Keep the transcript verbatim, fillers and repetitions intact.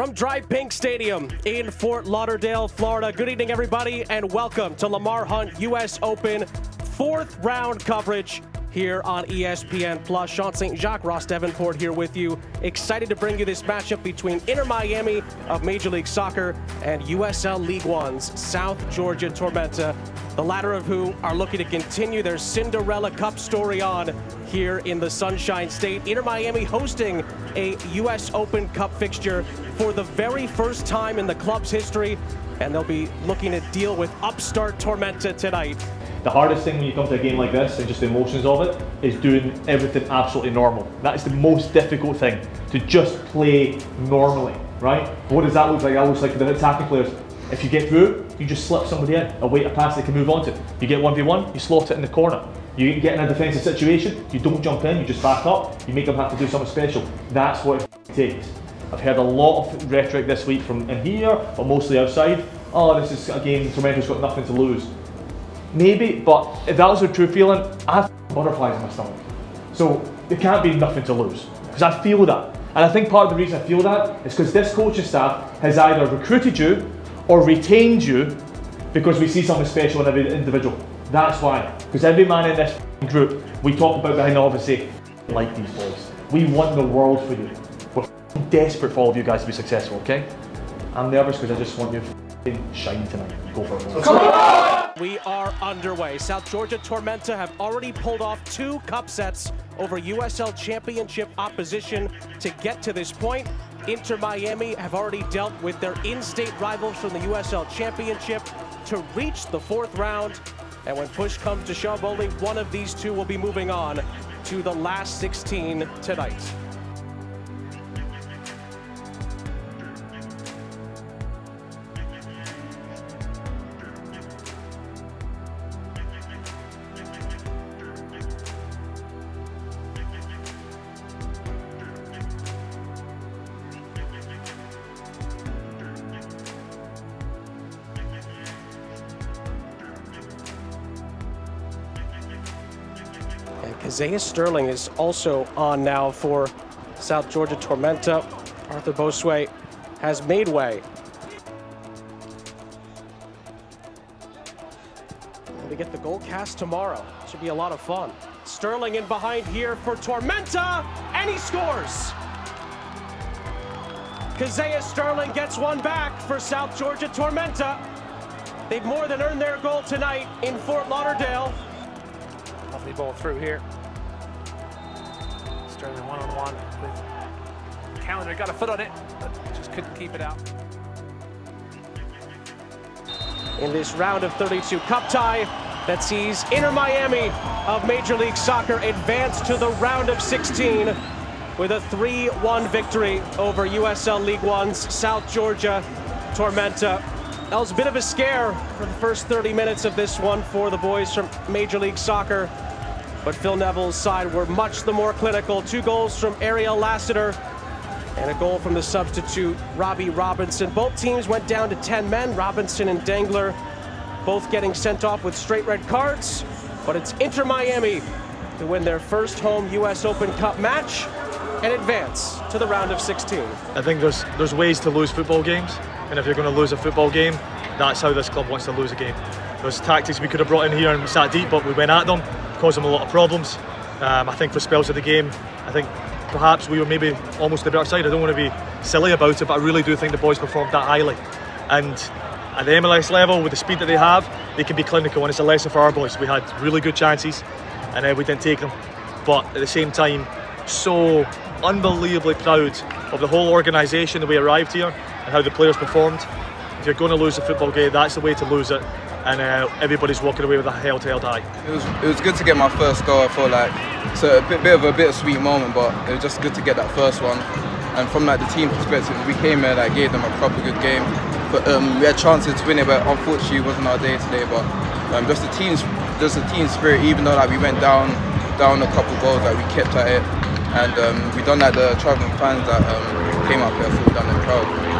From D R V P N K Stadium in Fort Lauderdale, Florida. Good evening, everybody, and welcome to Lamar Hunt U S Open fourth round coverage here on E S P N Plus. Sean Saint Jacques, Ross Devenport here with you. Excited to bring you this matchup between Inter Miami of Major League Soccer and U S L League One's South Georgia Tormenta, the latter of who are looking to continue their Cinderella Cup story on here in the Sunshine State. Inter Miami hosting a U S Open Cup fixture for the very first time in the club's history, and they'll be looking to deal with upstart Tormenta tonight. The hardest thing when you come to a game like this, and just the emotions of it, is doing everything absolutely normal. That is the most difficult thing, to just play normally, right? What does that look like? That looks like for the attacking players. If you get through, you just slip somebody in, a wait a pass they can move on to. You get one v one, you slot it in the corner. You get in a defensive situation, you don't jump in, you just back up, you make them have to do something special. That's what it takes. I've heard a lot of rhetoric this week from in here, but mostly outside. Oh, this is a game Tormenta's got nothing to lose. Maybe, but if that was their true feeling, I have butterflies in my stomach. So it can't be nothing to lose, because I feel that. And I think part of the reason I feel that is because this coaching staff has either recruited you or retained you because we see something special in every individual. That's why. Because every man in this group, we talk about behind the office, say, like these boys. We want the world for you. We're desperate for all of you guys to be successful, okay? I'm nervous because I just want you to shine tonight. Go for it. Come on! We are underway. South Georgia Tormenta have already pulled off two cup sets over U S L Championship opposition to get to this point. Inter Miami have already dealt with their in-state rivals from the U S L Championship to reach the fourth round. And when push comes to shove, only one of these two will be moving on to the last sixteen tonight. Kazaiah Sterling is also on now for South Georgia Tormenta. Arthur Bosway has made way. We get the goal cast tomorrow. Should be a lot of fun. Sterling in behind here for Tormenta, and he scores! Kazaiah Sterling gets one back for South Georgia Tormenta. They've more than earned their goal tonight in Fort Lauderdale. Lovely ball through here. Sterling one-on-one with Callender, got a foot on it, but just couldn't keep it out. In this round of thirty-two cup tie that sees Inter Miami of Major League Soccer advance to the round of sixteen with a three one victory over U S L League One's South Georgia Tormenta. That was a bit of a scare for the first thirty minutes of this one for the boys from Major League Soccer. But Phil Neville's side were much the more clinical. Two goals from Ariel Lassiter and a goal from the substitute, Robbie Robinson. Both teams went down to ten men, Robinson and Dangler, both getting sent off with straight red cards. But it's Inter Miami to win their first home U S Open Cup match and advance to the round of sixteen. I think there's, there's ways to lose football games, and if you're going to lose a football game, that's how this club wants to lose a game. There's tactics we could have brought in here and sat deep, but we went at them, caused them a lot of problems. Um, I think for spells of the game, I think perhaps we were maybe almost the better side. I don't want to be silly about it, but I really do think the boys performed that highly. And at the M L S level, with the speed that they have, they can be clinical, and it's a lesson for our boys. We had really good chances, and uh, we didn't take them. But at the same time, so unbelievably proud of the whole organisation, the way we arrived here, and how the players performed. If you're going to lose a football game, that's the way to lose it. And uh, everybody's walking away with a held held high. It was it was good to get my first goal. I felt like so a bit, bit of a bittersweet moment, but it was just good to get that first one. And from like the team perspective, we came here, like gave them a proper good game. But um, we had chances to win it, but unfortunately it wasn't our day today. But um, just the team's just the team spirit. Even though like we went down down a couple goals, like we kept at it, and um, we done like the travelling fans that um, came up here, so we done it proud.